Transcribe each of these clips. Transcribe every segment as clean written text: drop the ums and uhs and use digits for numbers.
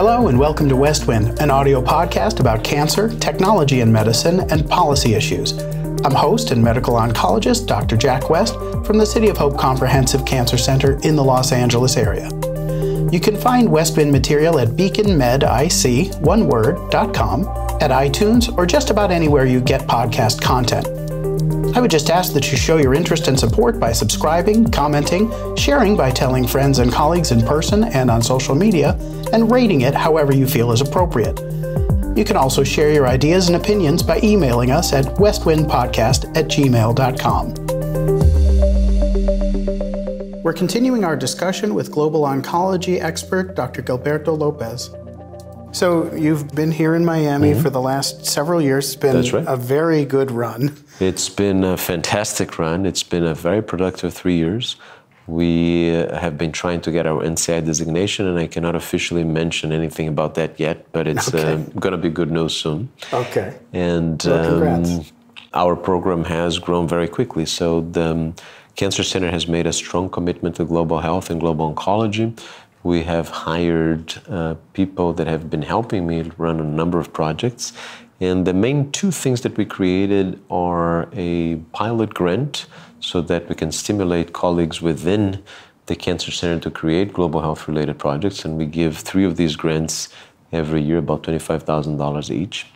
Hello and welcome to Westwind, an audio podcast about cancer, technology in medicine, and policy issues. I'm host and medical oncologist, Dr. Jack West, from the City of Hope Comprehensive Cancer Center in the Los Angeles area. You can find Westwind material at beaconmedic.com, at iTunes, or just about anywhere you get podcast content. I would just ask that you show your interest and support by subscribing, commenting, sharing by telling friends and colleagues in person and on social media, and rating it however you feel is appropriate. You can also share your ideas and opinions by emailing us at westwindpodcast@gmail.com. We're continuing our discussion with global oncology expert Dr. Gilberto Lopez. So you've been here in Miami for the last several years. It's been a very good run. It's been a fantastic run. It's been a very productive 3 years. We have been trying to get our NCI designation, and I cannot officially mention anything about that yet, but it's going to be good news soon. Okay. And our program has grown very quickly. So the Cancer Center has made a strong commitment to global health and global oncology. We have hired people that have been helping me run a number of projects. And the main two things that we created are a pilot grant so that we can stimulate colleagues within the Cancer Center to create global health-related projects. And we give 3 of these grants every year, about $25,000 each.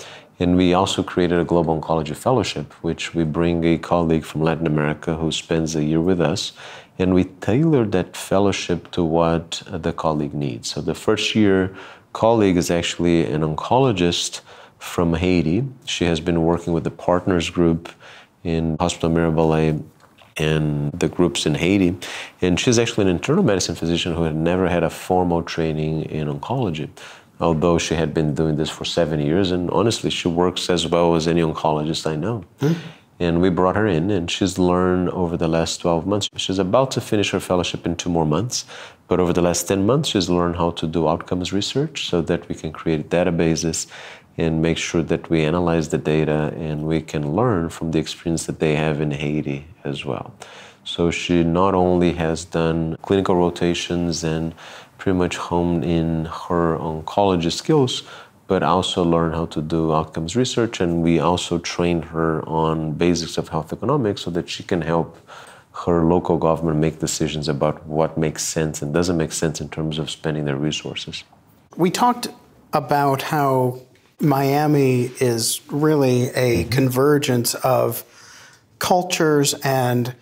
And we also created a Global Oncology Fellowship, which we bring a colleague from Latin America who spends a year with us. And we tailor that fellowship to what the colleague needs. So the first year colleague is actually an oncologist from Haiti. She has been working with the partners group in Hospital Mirabalay and the groups in Haiti. And she's actually an internal medicine physician who had never had a formal training in oncology, although she had been doing this for 7 years. And honestly, she works as well as any oncologist I know. And we brought her in, and she's learned over the last 12 months. She's about to finish her fellowship in 2 more months, but over the last 10 months, she's learned how to do outcomes research so that we can create databases and make sure that we analyze the data and we can learn from the experience that they have in Haiti as well. So she not only has done clinical rotations and pretty much honed in her oncology skills, but also learn how to do outcomes research. And we also train her on basics of health economics so that she can help her local government make decisions about what makes sense and doesn't make sense in terms of spending their resources. We talked about how Miami is really a convergence of cultures and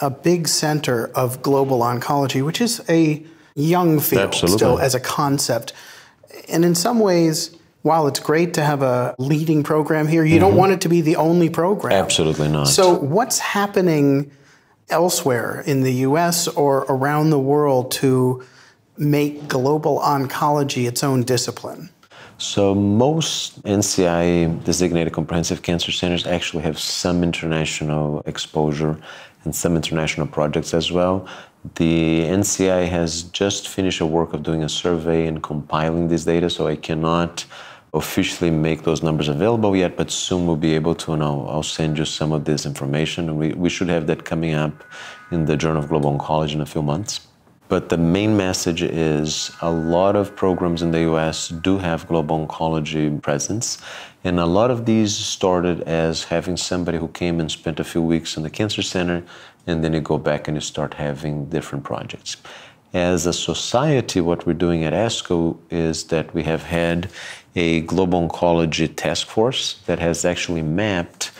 a big center of global oncology, which is a young field still as a concept. And in some ways, while it's great to have a leading program here, you don't want it to be the only program. Absolutely not. So what's happening elsewhere in the U.S. or around the world to make global oncology its own discipline? So most NCI-designated comprehensive cancer centers actually have some international exposure and some international projects as well. The NCI has just finished a work of doing a survey and compiling this data, so I cannot officially make those numbers available yet, but soon we'll be able to, and I'll send you some of this information. We should have that coming up in the Journal of Global Oncology in a few months. But the main message is a lot of programs in the US do have global oncology presence. And a lot of these started as having somebody who came and spent a few weeks in the cancer center, and then you go back and you start having different projects. As a society, what we're doing at ASCO is that we have had a global oncology task force that has actually mapped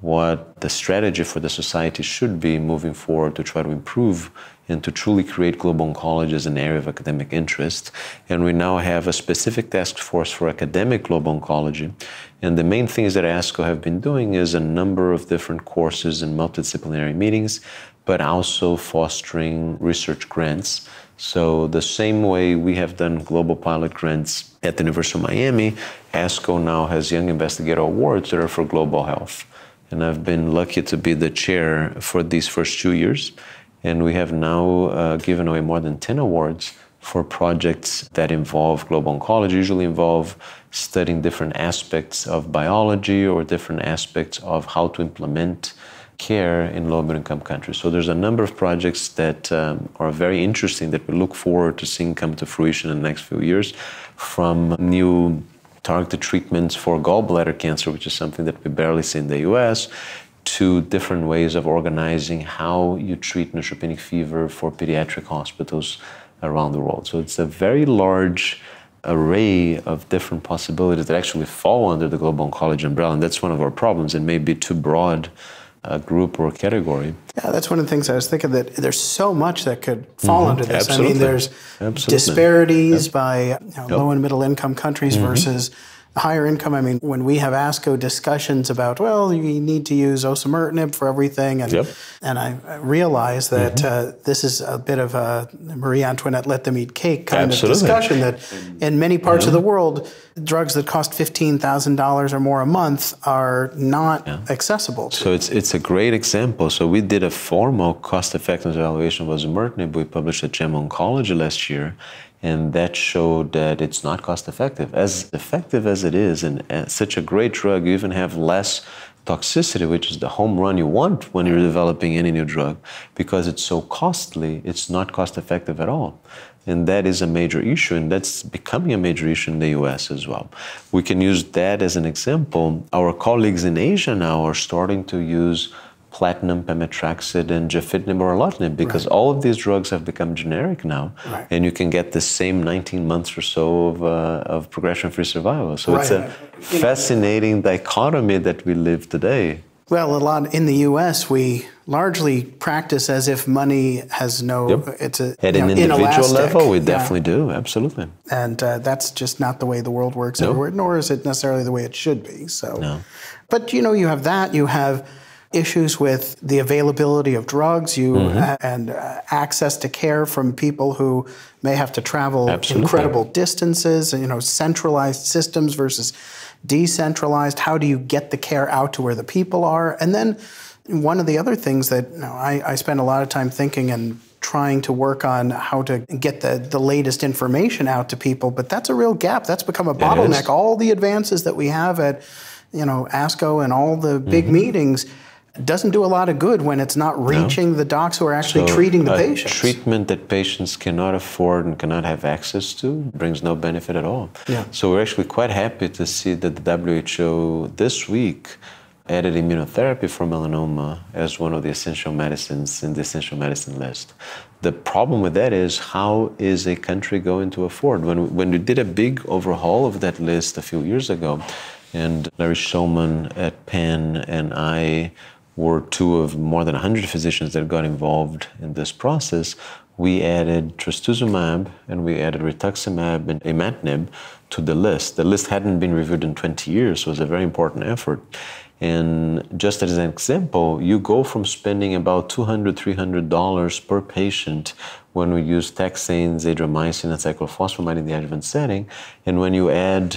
what the strategy for the society should be moving forward to try to improve and to truly create global oncology as an area of academic interest. And we now have a specific task force for academic global oncology. And the main things that ASCO have been doing is a number of different courses and multidisciplinary meetings, but also fostering research grants. So the same way we have done global pilot grants at the University of Miami, ASCO now has Young Investigator Awards that are for global health. And I've been lucky to be the chair for these first 2 years. And we have now given away more than 10 awards for projects that involve global oncology, usually involve studying different aspects of biology or different aspects of how to implement care in low and middle income countries. So there's a number of projects that are very interesting that we look forward to seeing come to fruition in the next few years, from new targeted treatments for gallbladder cancer, which is something that we barely see in the US, to different ways of organizing how you treat neutropenic fever for pediatric hospitals around the world. So it's a very large array of different possibilities that actually fall under the global oncology umbrella, and that's one of our problems. It may be too broad a group or category. Yeah, that's one of the things I was thinking, that there's so much that could fall under this. Absolutely. I mean, there's disparities by low and middle income countries versus higher income. I mean, when we have ASCO discussions about, well, you need to use osimertinib for everything, and I realize that this is a bit of a Marie Antoinette let them eat cake kind of discussion, that in many parts of the world, drugs that cost $15,000 or more a month are not accessible to. So it's a great example. So we did a formal cost-effectiveness evaluation of osimertinib. We published at JAMA Oncology last year, and that showed that it's not cost-effective. As effective as it is, and such a great drug, you even have less toxicity, which is the home run you want when you're developing any new drug. Because it's so costly, it's not cost-effective at all. And that is a major issue, and that's becoming a major issue in the US as well. We can use that as an example. Our colleagues in Asia now are starting to use platinum, pemetrexed, and gefitinib or erlotinib, because all of these drugs have become generic now, and you can get the same 19 months or so of progression-free survival. So it's a fascinating dichotomy that we live today. Well, a lot in the US, we largely practice as if money has no, it's a, at an individual level, we definitely do, absolutely. And that's just not the way the world works everywhere, nor is it necessarily the way it should be. So, but you know, you have that, you have issues with the availability of drugs, and access to care from people who may have to travel incredible distances, and, you know, centralized systems versus decentralized. How do you get the care out to where the people are? And then one of the other things that I spend a lot of time thinking and trying to work on, how to get the latest information out to people, but that's a real gap. That's become a bottleneck. All the advances that we have at ASCO and all the big meetings, doesn't do a lot of good when it's not reaching the docs who are actually treating the patients. Treatment that patients cannot afford and cannot have access to brings no benefit at all. So we're actually quite happy to see that the WHO this week added immunotherapy for melanoma as one of the essential medicines in the essential medicine list. The problem with that is, how is a country going to afford? When we did a big overhaul of that list a few years ago, and Larry Shulman at Penn and I were two of more than 100 physicians that got involved in this process, we added trastuzumab and we added rituximab and imatinib to the list. The list hadn't been reviewed in 20 years, so it was a very important effort. And just as an example, you go from spending about $200, $300 per patient when we use taxanes, adriamycin, and cyclophosphamide in the adjuvant setting, and when you add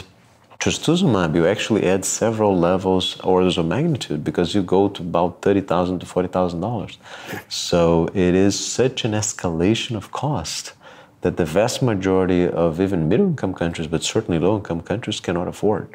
trastuzumab, you actually add several levels, orders of magnitude, because you go to about $30,000 to $40,000. So it is such an escalation of cost that the vast majority of even middle-income countries, but certainly low-income countries, cannot afford.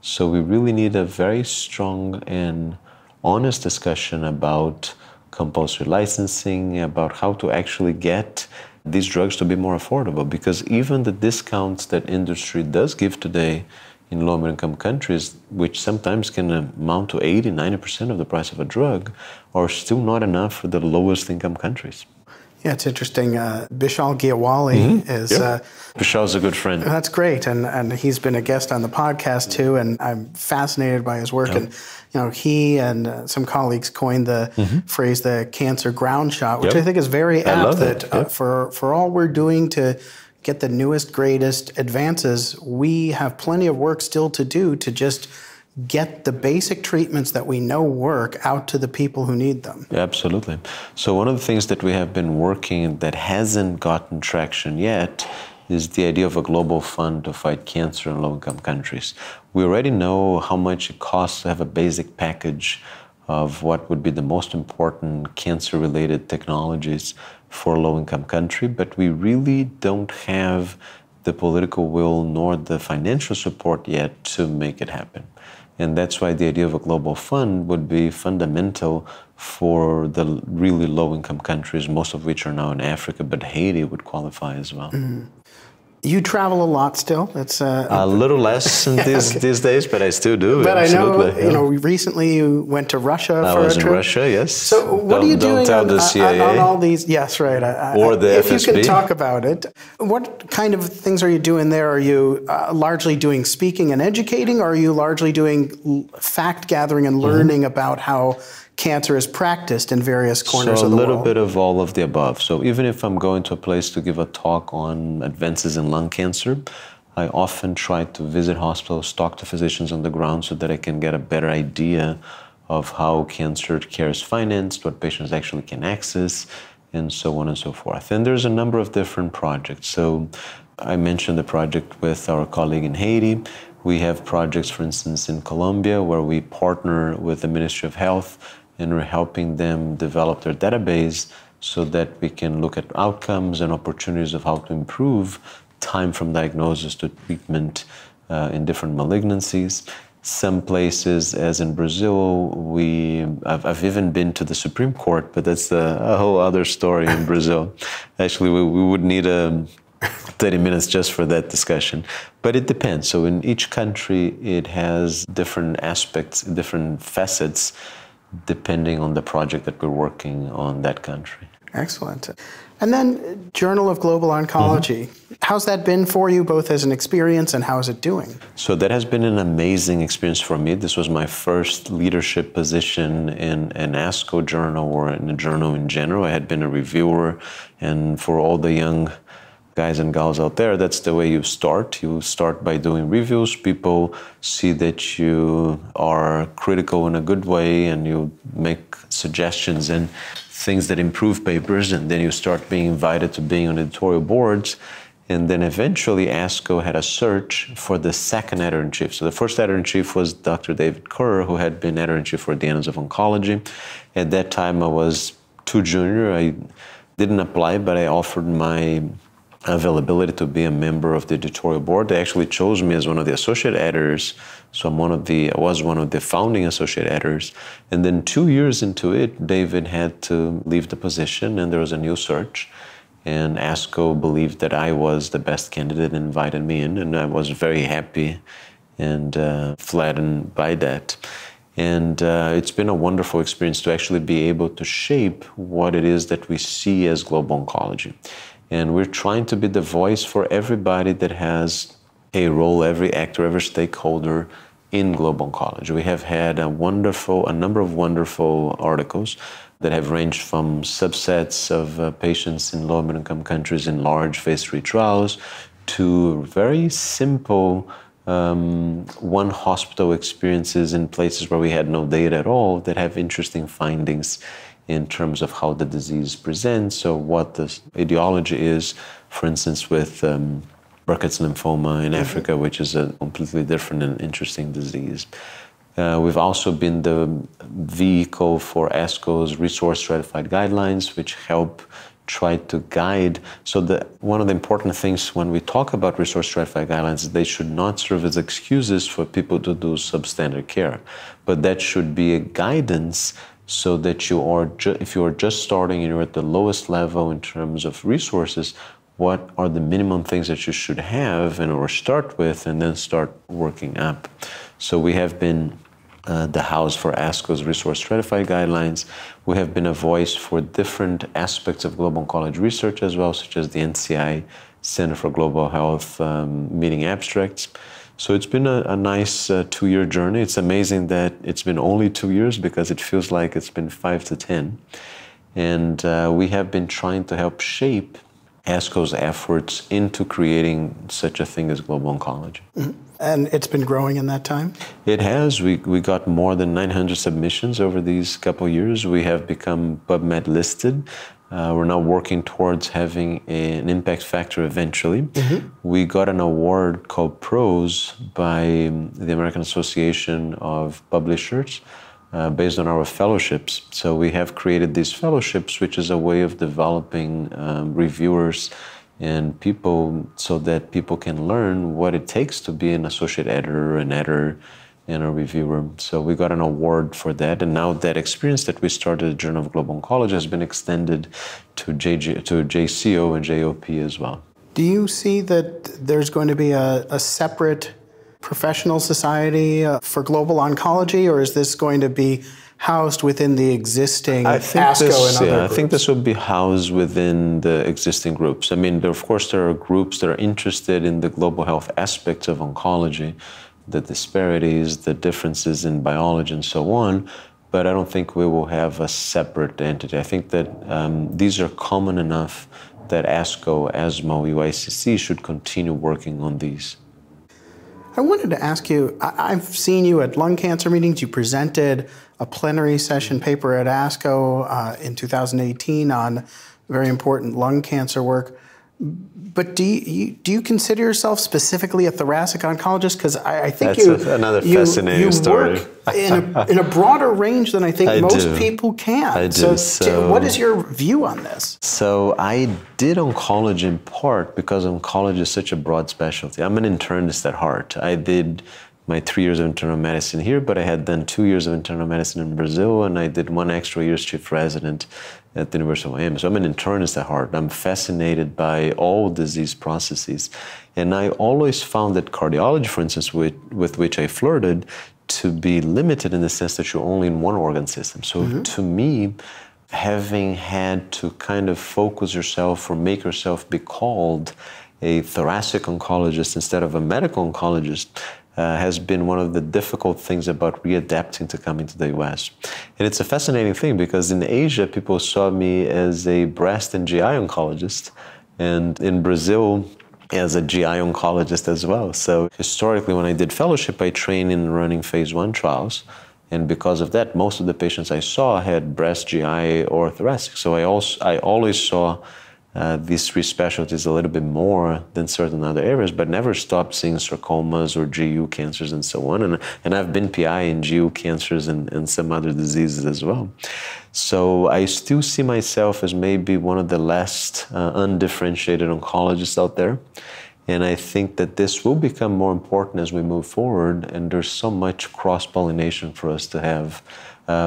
So we really need a very strong and honest discussion about compulsory licensing, about how to actually get these drugs to be more affordable, because even the discounts that industry does give today in low and middle income countries, which sometimes can amount to 80, 90% of the price of a drug, are still not enough for the lowest income countries. Yeah, it's interesting. Bishal Giawali is... Bishal's a good friend. That's great. And he's been a guest on the podcast too, and I'm fascinated by his work. And he and some colleagues coined the phrase, the cancer ground shot, which I think is very apt, that for all we're doing to get the newest, greatest advances, we have plenty of work still to do to just get the basic treatments that we know work out to the people who need them. Absolutely. So one of the things that we have been working that hasn't gotten traction yet is the idea of a global fund to fight cancer in low-income countries. We already know how much it costs to have a basic package of what would be the most important cancer-related technologies for a low-income country, but we really don't have the political will nor the financial support yet to make it happen. And that's why the idea of a global fund would be fundamental for the really low-income countries, most of which are now in Africa, but Haiti would qualify as well. Mm. You travel a lot still. That's a little less these days, but I still do. But absolutely. I know, yeah. You know, recently you went to Russia for a trip. I was in Russia, yes. So what are you doing on all these? Yes, right. Or the FSB. If you can talk about it, what kind of things are you doing there? Are you largely doing speaking and educating, or are you largely doing fact gathering and learning about how cancer is practiced in various corners of the world? So a little bit of all of the above. So even if I'm going to a place to give a talk on advances in lung cancer, I often try to visit hospitals, talk to physicians on the ground so that I can get a better idea of how cancer care is financed, what patients actually can access, and so on and so forth. And there's a number of different projects. So I mentioned the project with our colleague in Haiti. We have projects, for instance, in Colombia, where we partner with the Ministry of Health, and we're helping them develop their database so that we can look at outcomes and opportunities of how to improve time from diagnosis to treatment in different malignancies. Some places, as in Brazil, I've even been to the Supreme Court, but that's a whole other story in Brazil. Actually, we would need 30 minutes just for that discussion. But it depends. So in each country, it has different aspects, different facets, depending on the project that we're working on that country. Excellent. And then Journal of Global Oncology. How's that been for you, both as an experience and how is it doing? So that has been an amazing experience for me. This was my first leadership position in an ASCO journal or in a journal in general. I had been a reviewer, and for all the young guys and gals out there, that's the way you start. You start by doing reviews. People see that you are critical in a good way and you make suggestions and things that improve papers, and then you start being invited to being on editorial boards. And then eventually ASCO had a search for the second editor-in-chief. So the first editor-in-chief was Dr. David Kerr, who had been editor-in-chief for the Annals of Oncology. At that time, I was too junior. I didn't apply, but I offered my availability to be a member of the editorial board. They actually chose me as one of the associate editors. So I was one of the founding associate editors. And then 2 years into it, David had to leave the position and there was a new search. And ASCO believed that I was the best candidate and invited me in. And I was very happy and flattened by that. And it's been a wonderful experience to actually be able to shape what it is that we see as global oncology. And we're trying to be the voice for everybody that has a role, every actor, every stakeholder in global oncology. We have had a number of wonderful articles that have ranged from subsets of patients in low and middle income countries in large phase 3 trials to very simple one hospital experiences in places where we had no data at all that have interesting findings in terms of how the disease presents, so what the etiology is, for instance, with Burkitt's lymphoma in Africa, which is a completely different and interesting disease. We've also been the vehicle for ASCO's resource stratified guidelines, which help try to guide. So one of the important things when we talk about resource stratified guidelines is they should not serve as excuses for people to do substandard care, but that should be a guidance so that if you are just starting and you're at the lowest level in terms of resources, what are the minimum things that you should have or start with and then start working up? So we have been the house for ASCO's resource stratified guidelines. We have been a voice for different aspects of global oncology research as well, such as the NCI Center for Global Health meeting abstracts. So it's been a nice two-year journey. It's amazing that it's been only 2 years because it feels like it's been 5 to 10. And we have been trying to help shape ASCO's efforts into creating such a thing as global oncology. And it's been growing in that time? It has. We got more than 900 submissions over these couple of years. We have become PubMed listed. We're now working towards having an impact factor eventually. We got an award called PROS by the American Association of Publishers based on our fellowships. So we have created these fellowships, which is a way of developing reviewers and people so that people can learn what it takes to be an associate editor, an editor, in a review room. So we got an award for that. And now that experience that we started at Journal of Global Oncology has been extended to JCO and JOP as well. Do you see that there's going to be a separate professional society for global oncology, or is this going to be housed within the existing ASCO and other groups? I think this would be housed within the existing groups. I mean, there, of course, there are groups that are interested in the global health aspects of oncology, the disparities, the differences in biology and so on, but I don't think we will have a separate entity. I think that these are common enough that ASCO, ASMO, UICC should continue working on these. I wanted to ask you, I've seen you at lung cancer meetings. You presented a plenary session paper at ASCO in 2018 on very important lung cancer work. But do you consider yourself specifically a thoracic oncologist? Because I think you work in a broader range than I think most people can. I do. So what is your view on this? So I did oncology in part because oncology is such a broad specialty. I'm an internist at heart. I did my 3 years of internal medicine here, but I had done 2 years of internal medicine in Brazil, and I did 1 extra year as chief resident at the University of Miami. So I'm an internist at heart. I'm fascinated by all disease processes. And I always found that cardiology, for instance, with which I flirted, to be limited in the sense that you're only in one organ system. So to me, having had to kind of focus yourself or make yourself be called a thoracic oncologist instead of a medical oncologist, has been one of the difficult things about readapting to coming to the U.S. And it's a fascinating thing because in Asia, people saw me as a breast and GI oncologist, and in Brazil, as a GI oncologist as well. So historically, when I did fellowship, I trained in running phase 1 trials. And because of that, most of the patients I saw had breast, GI, or thoracic. So I always saw these 3 specialties a little bit more than certain other areas, but never stopped seeing sarcomas or GU cancers and so on. And I've been PI in GU cancers and some other diseases as well. So I still see myself as maybe one of the last undifferentiated oncologists out there. And I think that this will become more important as we move forward, and there's so much cross-pollination for us to have.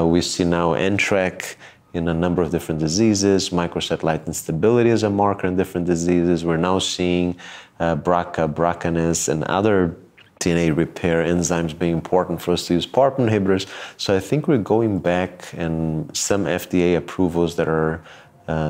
We see now NTRK in a number of different diseases, microsatellite instability as a marker in different diseases. We're now seeing BRCA, BRCA-ness, and other DNA repair enzymes being important for us to use PARP inhibitors. So I think we're going back, and some FDA approvals that are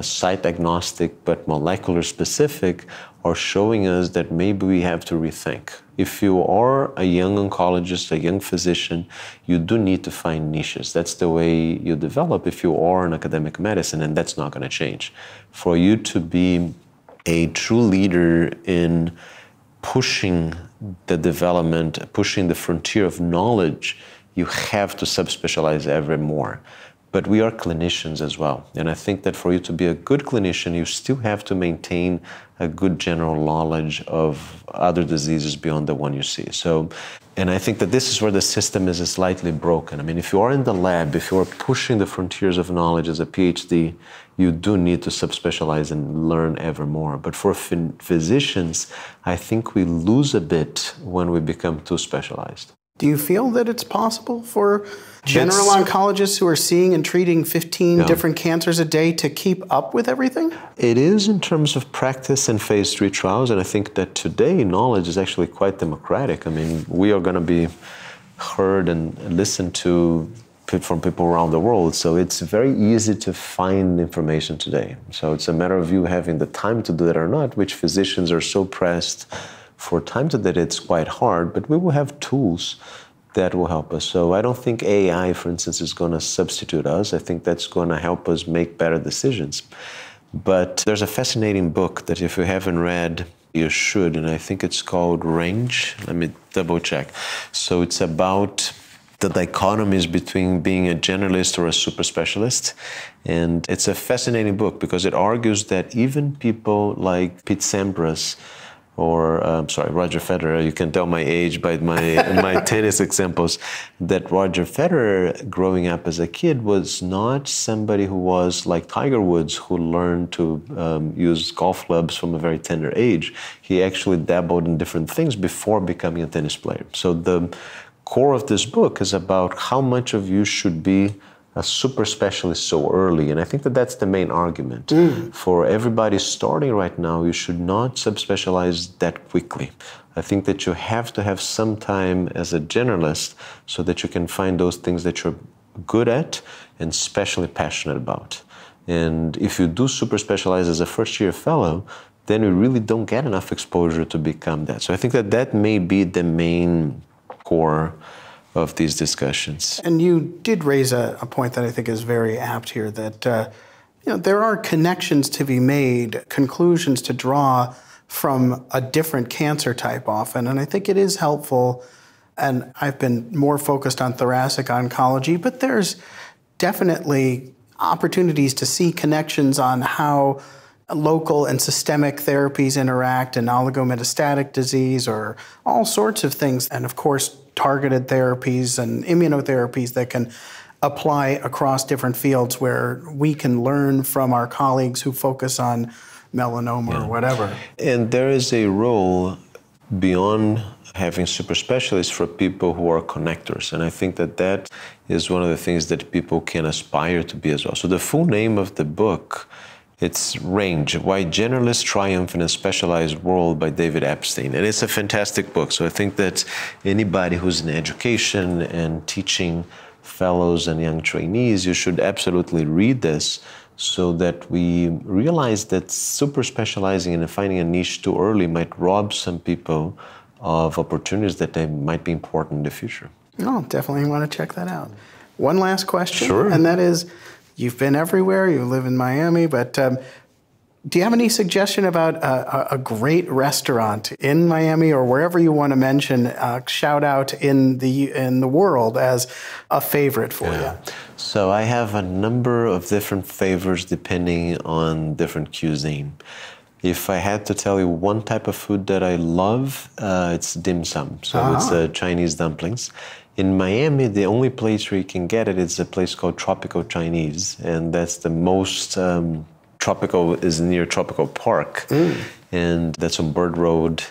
site agnostic but molecular specific are showing us that maybe we have to rethink. If you are a young oncologist, a young physician, you do need to find niches. That's the way you develop if you are in academic medicine, and that's not going to change. For you to be a true leader in pushing the development, pushing the frontier of knowledge, you have to subspecialize ever more. But we are clinicians as well. And I think that for you to be a good clinician, you still have to maintain a good general knowledge of other diseases beyond the one you see. So, and I think that this is where the system is slightly broken. I mean, if you are in the lab, if you are pushing the frontiers of knowledge as a PhD, you do need to subspecialize and learn ever more. But for physicians, I think we lose a bit when we become too specialized. Do you feel that it's possible for general oncologists who are seeing and treating 15 different cancers a day to keep up with everything? It is in terms of practice and phase 3 trials, and I think that today knowledge is actually quite democratic. I mean, we are going to be heard and listened to from people around the world, so it's very easy to find information today. So it's a matter of you having the time to do it or not, which physicians are so pressed for time to that it's quite hard, but we will have tools that will help us. So I don't think AI, for instance, is going to substitute us. I think that's going to help us make better decisions. But there's a fascinating book that if you haven't read, you should, and I think it's called Range. Let me double check. So it's about the dichotomies between being a generalist or a super specialist. And it's a fascinating book because it argues that even people like Pete Sampras or, Roger Federer, you can tell my age by my tennis examples, that Roger Federer, growing up as a kid, was not somebody who was like Tiger Woods, who learned to use golf clubs from a very tender age. He actually dabbled in different things before becoming a tennis player. So the core of this book is about how much of you should be a super specialist so early. And I think that that's the main argument. For everybody starting right now, you should not subspecialize that quickly. I think that you have to have some time as a generalist so that you can find those things that you're good at and especially passionate about. And if you do super specialize as a first-year fellow, then you really don't get enough exposure to become that. So I think that that may be the main core of these discussions. And you did raise a point that I think is very apt here, that you know, there are connections to be made, conclusions to draw from a different cancer type often. And I think it is helpful, and I've been more focused on thoracic oncology, but there's definitely opportunities to see connections on how local and systemic therapies interact in oligometastatic disease or all sorts of things. And of course, targeted therapies and immunotherapies that can apply across different fields where we can learn from our colleagues who focus on melanoma or whatever. And there is a role beyond having super specialists for people who are connectors. And I think that that is one of the things that people can aspire to be as well. So the full name of the book, it's Range, Why Generalists Triumph in a Specialized World by David Epstein. And it's a fantastic book. So I think that anybody who's in education and teaching fellows and young trainees, you should absolutely read this so that we realize that super specializing and finding a niche too early might rob some people of opportunities that they might be important in the future. Oh, definitely want to check that out. One last question, and that is, you've been everywhere, you live in Miami, but do you have any suggestion about a great restaurant in Miami or wherever you want to mention, shout out in the world as a favorite for you? So I have a number of different favorites depending on different cuisine. If I had to tell you one type of food that I love, it's dim sum. So it's Chinese dumplings. In Miami, the only place where you can get it is a place called Tropical Chinese. And that's the most tropical, is near Tropical Park. And that's on Bird Road.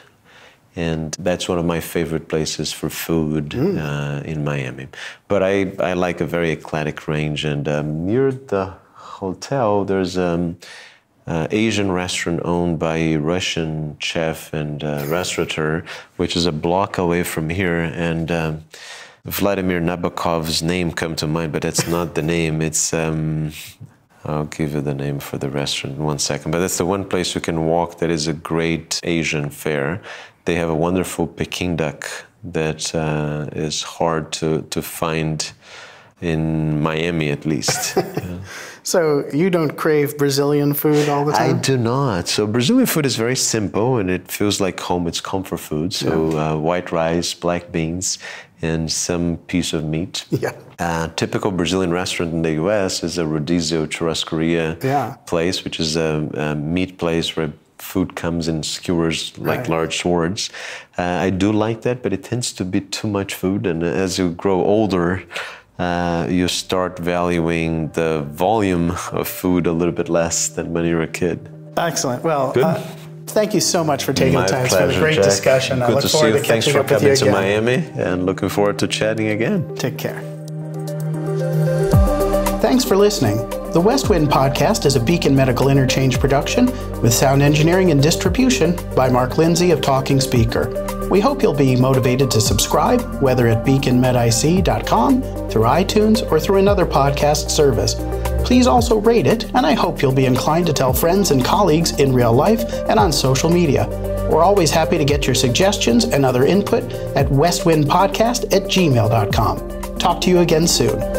And that's one of my favorite places for food in Miami. But I like a very eclectic range. And near the hotel, there's Asian restaurant owned by a Russian chef and restaurateur, which is a block away from here. And Vladimir Nabokov's name come to mind, but that's not the name. It's, I'll give you the name for the restaurant in one second, but that's the one place you can walk that is a great Asian fare. They have a wonderful Peking duck that is hard to find in Miami, at least. So you don't crave Brazilian food all the time? I do not. So Brazilian food is very simple, and it feels like home. It's comfort food. So white rice, black beans, and some piece of meat. A typical Brazilian restaurant in the U.S. is a Rodizio Churrascaria place, which is a meat place where food comes in skewers like large swords. I do like that, but it tends to be too much food. And as you grow older, you start valuing the volume of food a little bit less than when you were a kid. Excellent. Well, thank you so much for taking the time. It's been a great discussion. Good to see you. Thanks for coming to Miami, and looking forward to chatting again. Take care. Thanks for listening. The Westwind Podcast is a Beacon Medical Interchange production with sound engineering and distribution by Mark Lindsay of Talking Speaker. We hope you'll be motivated to subscribe, whether at beaconmedic.com, through iTunes, or through another podcast service. Please also rate it, and I hope you'll be inclined to tell friends and colleagues in real life and on social media. We're always happy to get your suggestions and other input at westwindpodcast@gmail.com. Talk to you again soon.